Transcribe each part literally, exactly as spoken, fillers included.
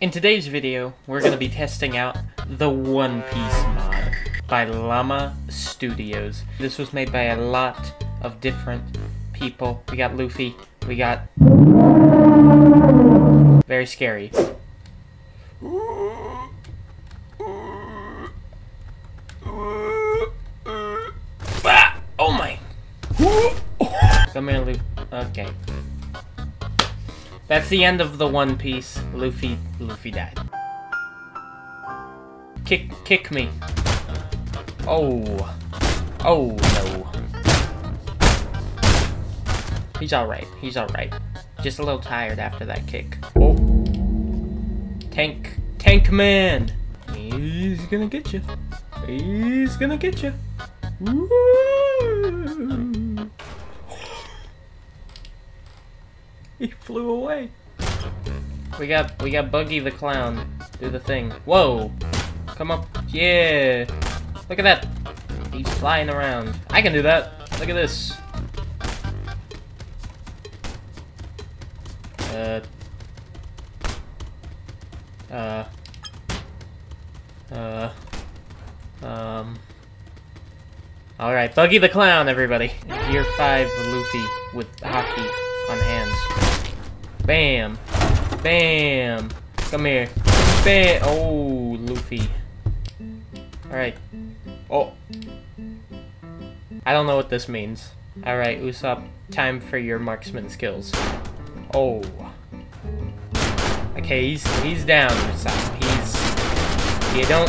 In today's video, we're going to be testing out the One Piece mod by Llama Studios. This was made by a lot of different people. We got Luffy, we got... very scary. Ah! Oh my! So many Luffy. Okay. That's the end of the One Piece. Luffy, Luffy died. Kick, kick me. Oh. Oh no. He's alright, he's alright. Just a little tired after that kick. Oh. Tank, tank man. He's gonna get you. He's gonna get you. Woo! He flew away. We got we got Buggy the Clown. Do the thing. Whoa! Come up. Yeah! Look at that. He's flying around. I can do that. Look at this. Uh. Uh. Uh. Um. Alright, Buggy the Clown, everybody. Gear five Luffy with haki on hands. Bam! Bam! Come here. Bam! Oh, Luffy. Alright. Oh. I don't know what this means. Alright, Usopp, time for your marksman skills. Oh. Okay, he's he's down, Usopp. He's... You don't...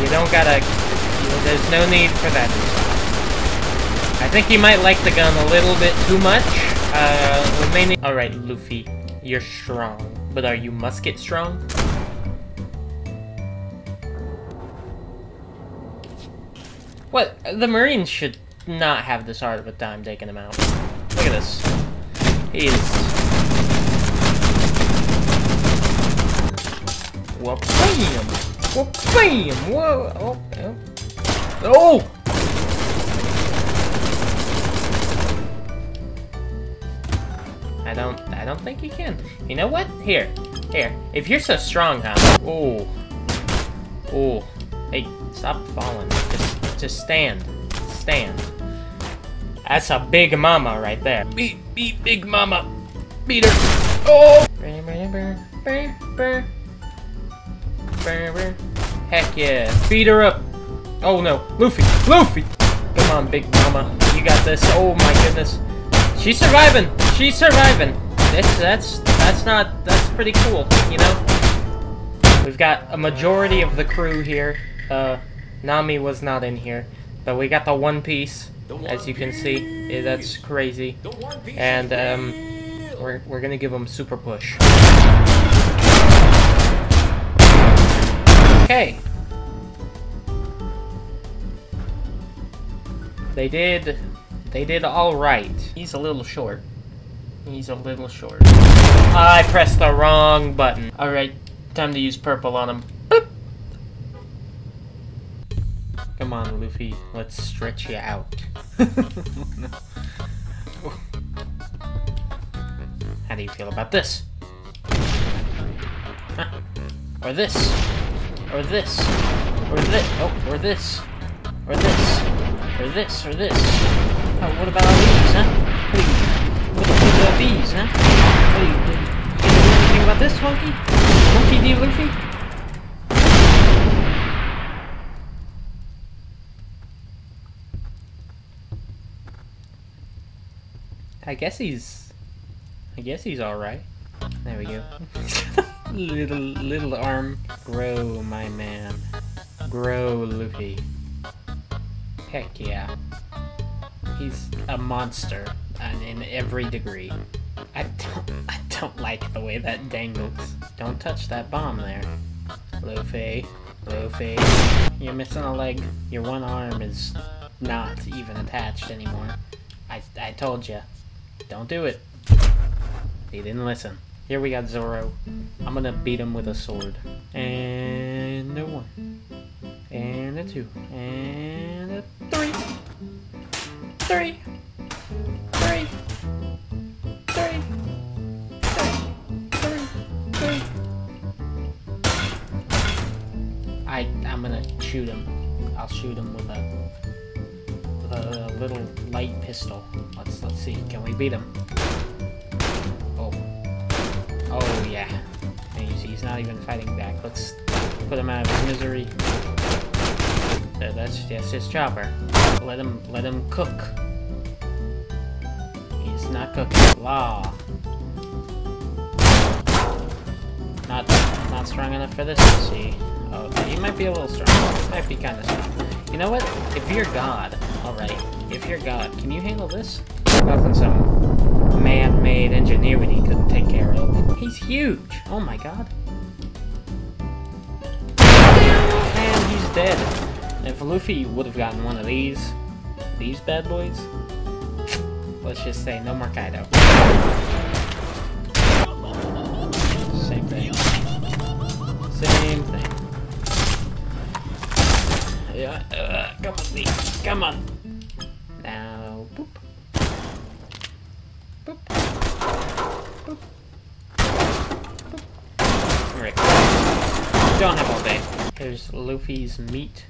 You don't gotta... You, there's no need for that, Usopp. I think he might like the gun a little bit too much. Uh, we may need... Alright, Luffy. You're strong, but are you musket strong? What? The Marines should not have this hard of a time taking him out. Look at this. He is... Wha-bam! Wha-bam! Whoa! Oh! Oh! Oh! I don't, I don't think you can. You know what? Here, here. If you're so strong, huh? Oh, oh. Hey, stop falling. Just, just stand, stand. That's a big mama right there. Beat, beat, big mama. Beat her. Oh. Heck yeah. Beat her up. Oh no, Luffy, Luffy. Come on, big mama. You got this. Oh my goodness. She's surviving. She's surviving. That's that's that's not that's pretty cool, you know. We've got a majority of the crew here. Uh, Nami was not in here, but we got the One Piece, as you can see. Yeah, that's crazy. And um, we're we're gonna give them super push. Okay. They did. They did all right. He's a little short. He's a little short. I pressed the wrong button. Alright, time to use purple on him. Boop. Come on, Luffy. Let's stretch you out. How do you feel about this? Huh. Or this. Or this. Or this. Oh, or this. Or this. Or this. Or this. Oh, what about all these, huh? What, you, what about all these, huh? What you, you, you gonna do anything about this, Monkey? Monkey D Luffy? I guess he's... I guess he's alright. There we go. little, little arm. Grow, my man. Grow, Luffy. Heck yeah. He's a monster in every degree. I don't, I don't like the way that dangles. Don't touch that bomb there. Luffy, Luffy. You're missing a leg. Your one arm is not even attached anymore. I, I told you. Don't do it. He didn't listen. Here we got Zoro. I'm gonna beat him with a sword. And a one. And a two. And a three. Three, three, three, three, three, three, shoot him. I'll shoot him with a, with a little light pistol. Let's let's see. Can we beat him? Oh, oh yeah. He's, he's not even fighting back. Let's put him out of his misery. There, that's that's his chopper. Let him let him cook. He's not cooking. Law. Not not strong enough for this to see. Oh, okay, he might be a little strong. He might be kind of strong. You know what? If you're God, alright, if you're God, can you handle this? Nothing some man-made engineer when he couldn't take care of. He's huge! Oh my god. And he's dead. And if Luffy would have gotten one of these, these bad boys, let's just say no more Kaido. Same thing. Same thing. Yeah, uh, come on, me. Come on. Now, boop. Boop. Boop. Boop. Alright. Don't have all day. There's Luffy's meat.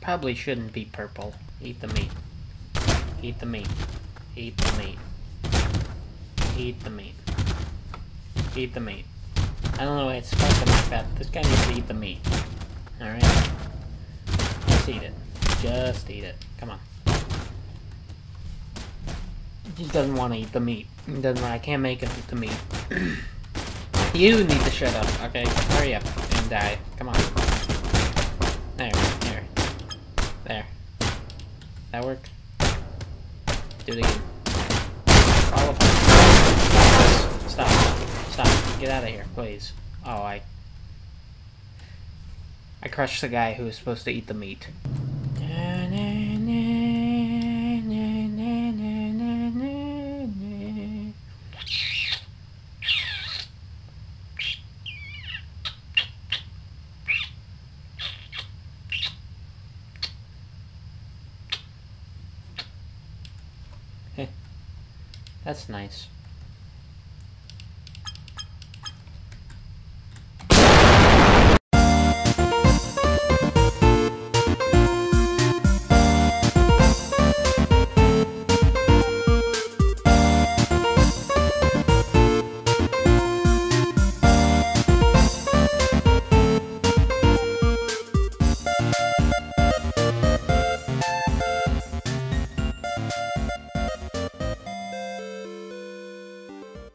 Probably shouldn't be purple. Eat the meat. Eat the meat. Eat the meat. Eat the meat. Eat the meat. I don't know why it's fucking like that. This guy needs to eat the meat. Alright. Just eat it. Just eat it. Come on. He doesn't want to eat the meat. He doesn't want, I can't make him eat the meat. You need to shut up, okay? Hurry up and die. Come on. There. There. There. That worked? Do it again. All of them. Stop. Stop. Get out of here, please. Oh, I... I crushed the guy who was supposed to eat the meat. That's nice.